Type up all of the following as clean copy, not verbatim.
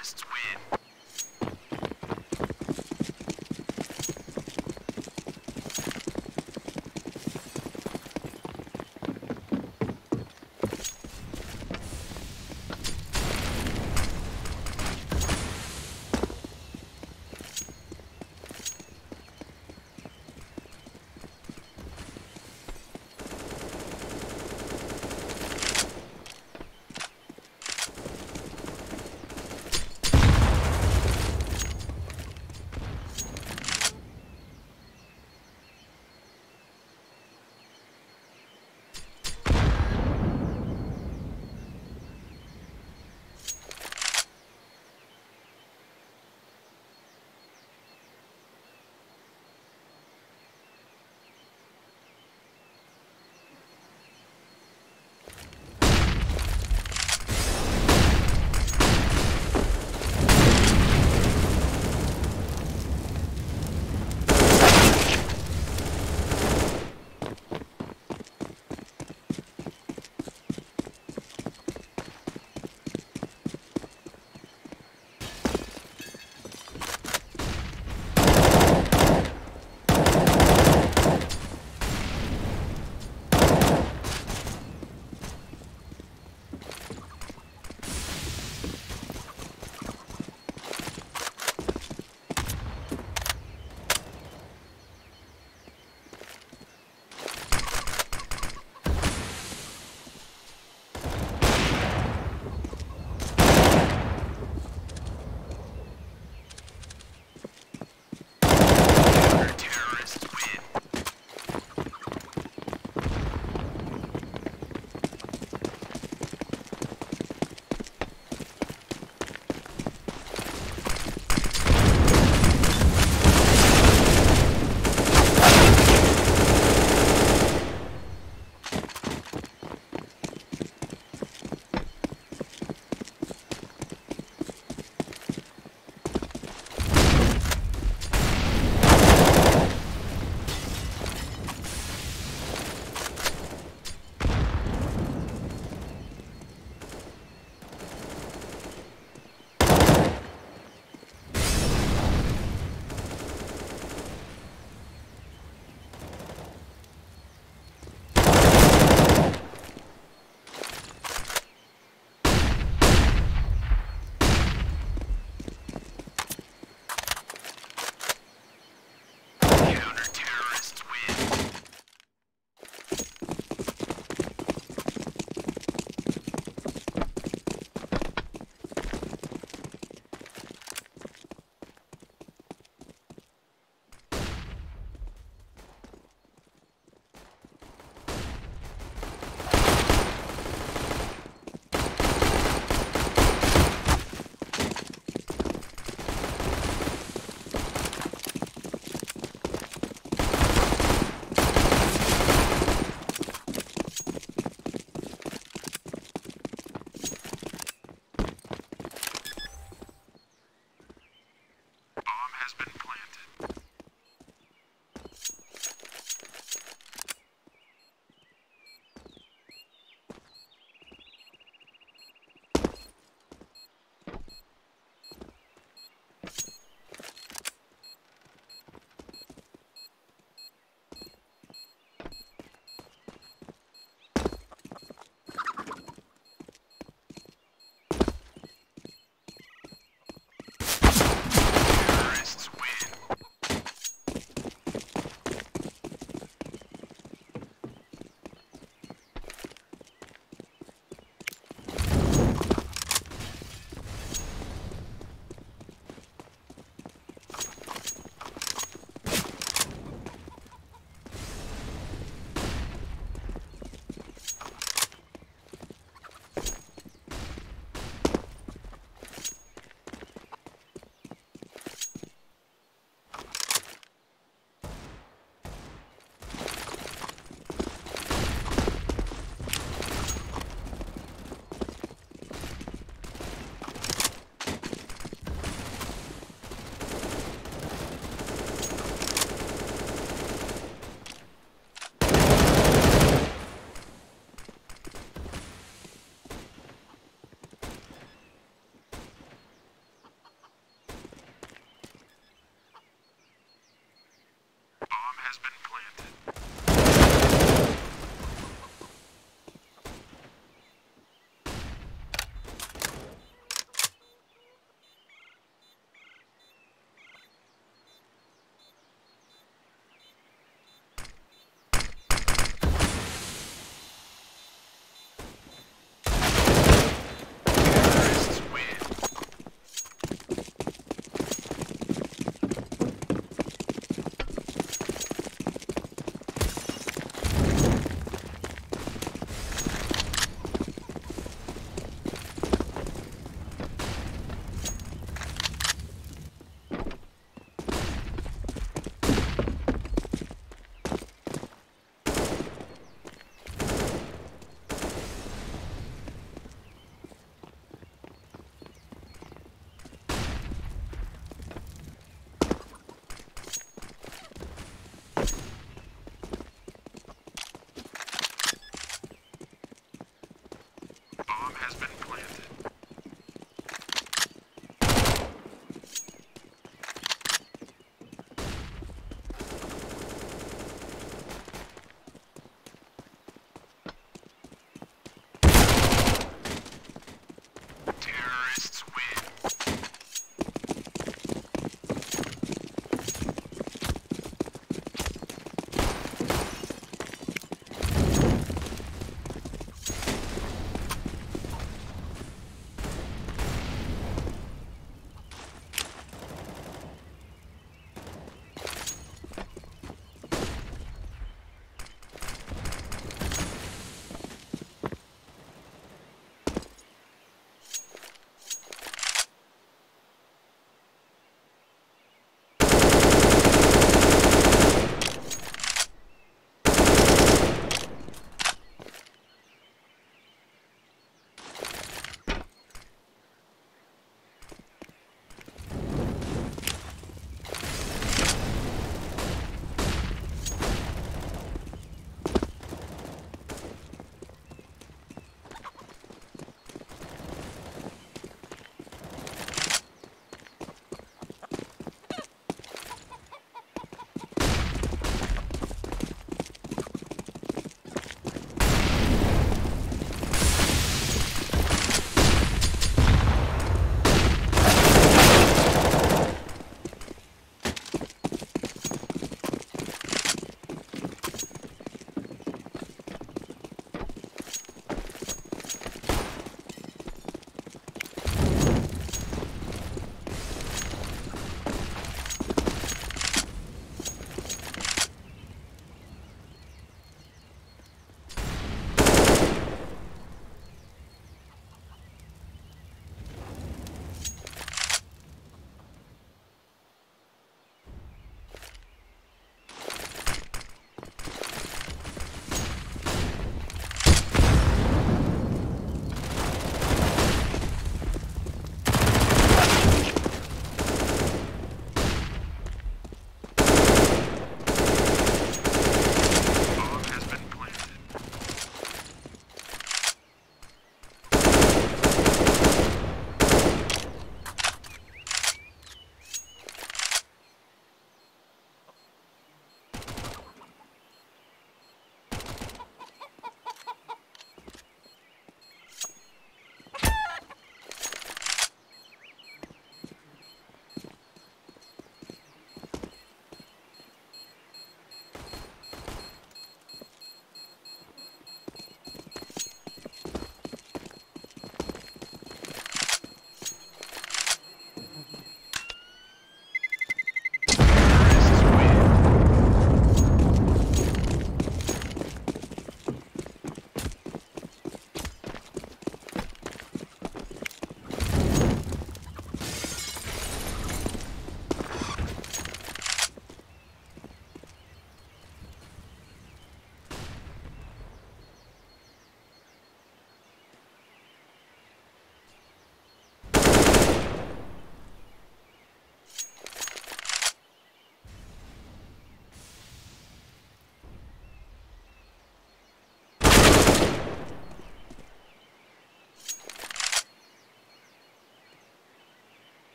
Loyalists win.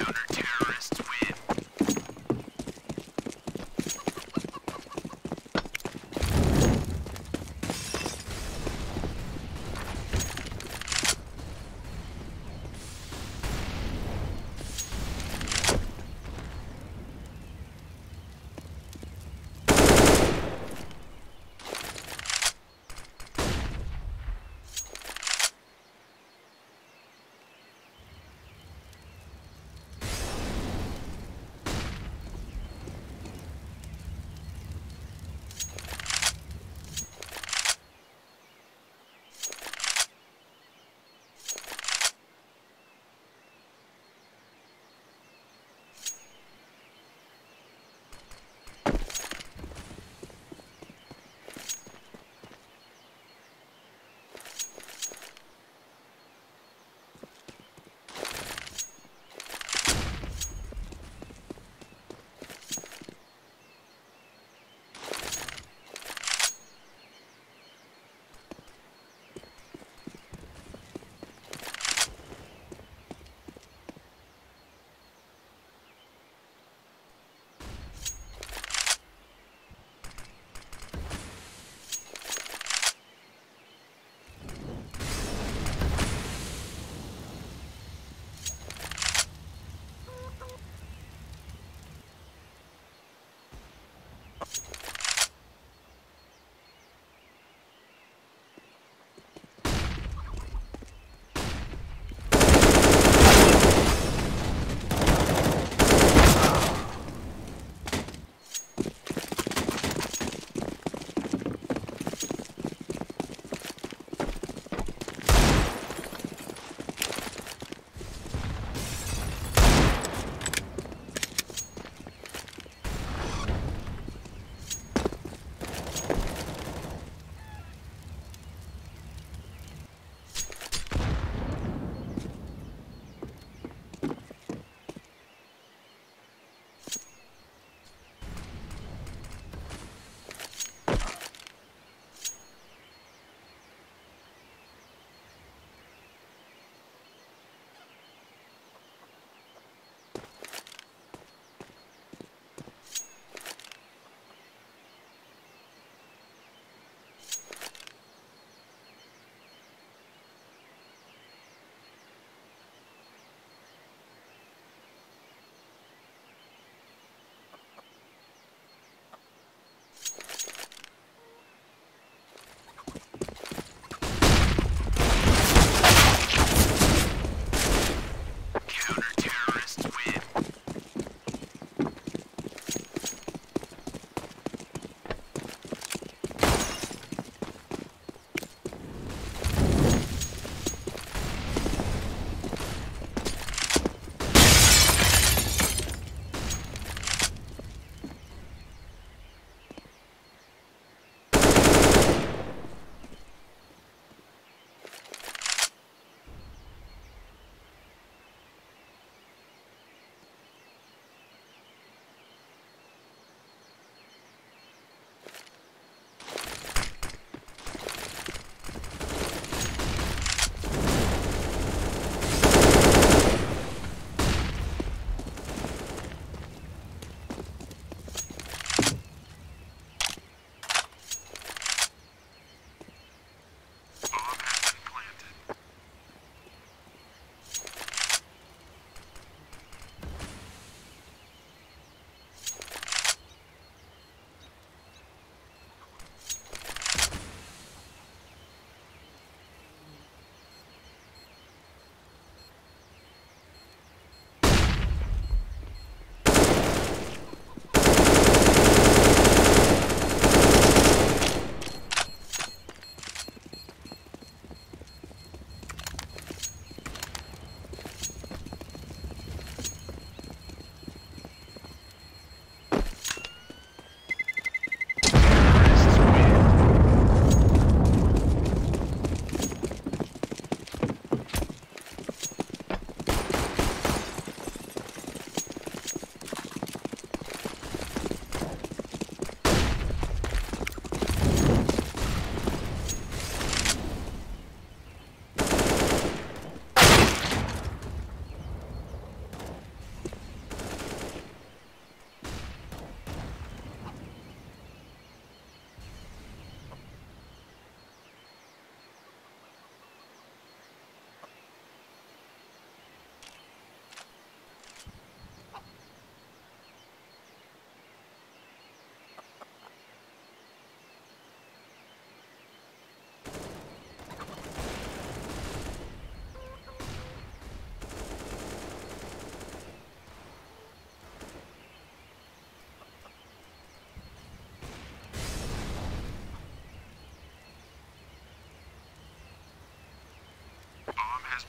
counter-terrorists win.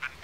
has been